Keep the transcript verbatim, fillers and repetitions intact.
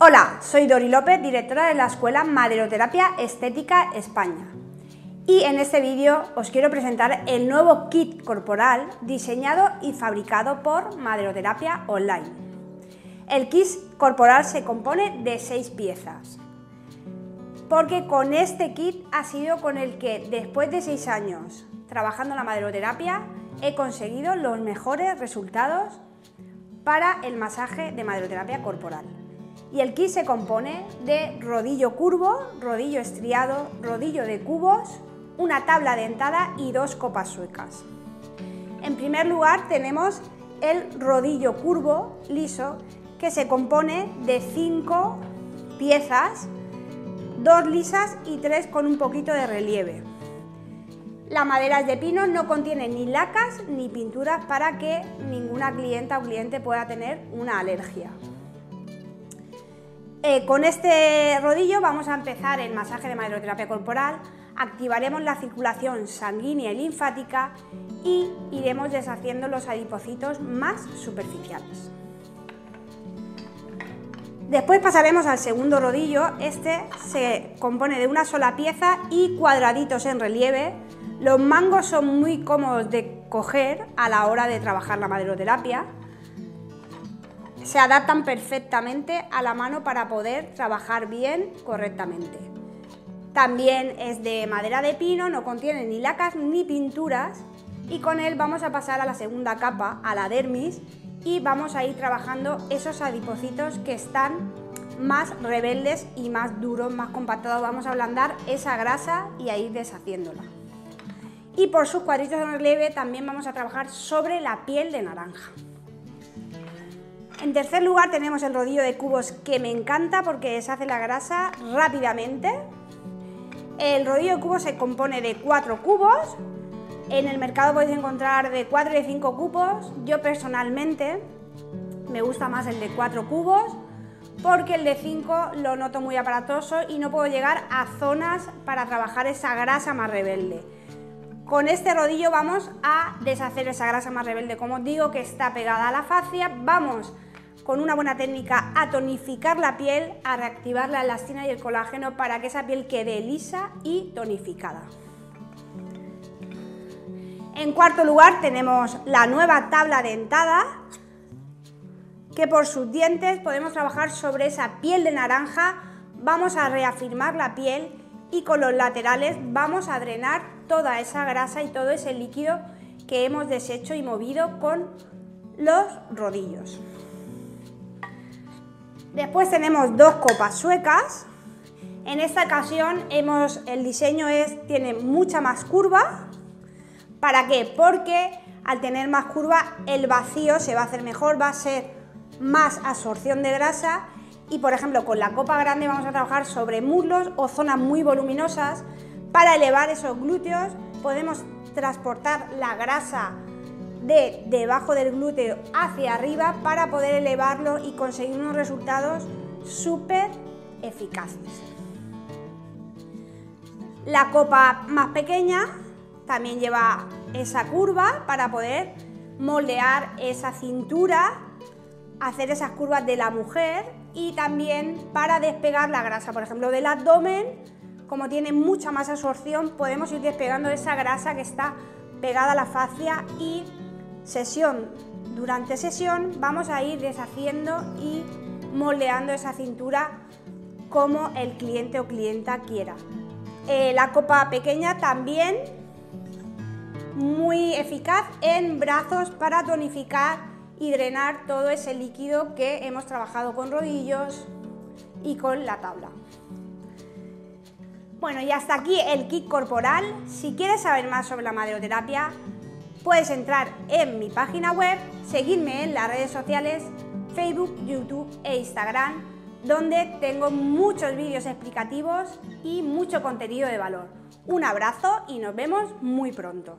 Hola, soy Dori López, directora de la Escuela Maderoterapia Estética España, y en este vídeo os quiero presentar el nuevo kit corporal diseñado y fabricado por Maderoterapia Online. El kit corporal se compone de seis piezas, porque con este kit ha sido con el que, después de seis años trabajando en la maderoterapia, he conseguido los mejores resultados para el masaje de maderoterapia corporal. Y el kit se compone de rodillo curvo, rodillo estriado, rodillo de cubos, una tabla dentada y dos copas suecas. En primer lugar tenemos el rodillo curvo liso, que se compone de cinco piezas, dos lisas y tres con un poquito de relieve. La madera es de pino, no contiene ni lacas ni pinturas para que ninguna clienta o cliente pueda tener una alergia. Eh, con este rodillo vamos a empezar el masaje de maderoterapia corporal, activaremos la circulación sanguínea y linfática y iremos deshaciendo los adipocitos más superficiales. Después pasaremos al segundo rodillo. Este se compone de una sola pieza y cuadraditos en relieve. Los mangos son muy cómodos de coger a la hora de trabajar la maderoterapia. Se adaptan perfectamente a la mano para poder trabajar bien, correctamente. También es de madera de pino, no contiene ni lacas ni pinturas, y con él vamos a pasar a la segunda capa, a la dermis, y vamos a ir trabajando esos adipocitos que están más rebeldes y más duros, más compactados. Vamos a ablandar esa grasa y a ir deshaciéndola. Y por sus cuadritos en relieve también vamos a trabajar sobre la piel de naranja. En tercer lugar tenemos el rodillo de cubos, que me encanta porque deshace la grasa rápidamente. El rodillo de cubos se compone de cuatro cubos. En el mercado podéis encontrar de cuatro y de cinco cubos. Yo personalmente me gusta más el de cuatro cubos, porque el de cinco lo noto muy aparatoso y no puedo llegar a zonas para trabajar esa grasa más rebelde. Con este rodillo vamos a deshacer esa grasa más rebelde, como os digo, que está pegada a la fascia. Vamos con una buena técnica a tonificar la piel, a reactivar la elastina y el colágeno para que esa piel quede lisa y tonificada. En cuarto lugar tenemos la nueva tabla dentada, que por sus dientes podemos trabajar sobre esa piel de naranja. Vamos a reafirmar la piel y con los laterales vamos a drenar toda esa grasa y todo ese líquido que hemos deshecho y movido con los rodillos. Después tenemos dos copas suecas. En esta ocasión hemos, el diseño es, tiene mucha más curva. ¿Para qué? Porque al tener más curva el vacío se va a hacer mejor, va a ser más absorción de grasa, y por ejemplo con la copa grande vamos a trabajar sobre muslos o zonas muy voluminosas. Para elevar esos glúteos podemos transportar la grasa de debajo del glúteo hacia arriba para poder elevarlo y conseguir unos resultados súper eficaces. La copa más pequeña también lleva esa curva para poder moldear esa cintura, hacer esas curvas de la mujer, y también para despegar la grasa, por ejemplo, del abdomen. Como tiene mucha más absorción, podemos ir despegando esa grasa que está pegada a la fascia, y sesión durante sesión vamos a ir deshaciendo y moldeando esa cintura como el cliente o clienta quiera. Eh, la copa pequeña también muy eficaz en brazos para tonificar y drenar todo ese líquido que hemos trabajado con rodillos y con la tabla. Bueno, y hasta aquí el kit corporal. Si quieres saber más sobre la maderoterapia, puedes entrar en mi página web, seguirme en las redes sociales, Facebook, YouTube e Instagram, donde tengo muchos vídeos explicativos y mucho contenido de valor. Un abrazo y nos vemos muy pronto.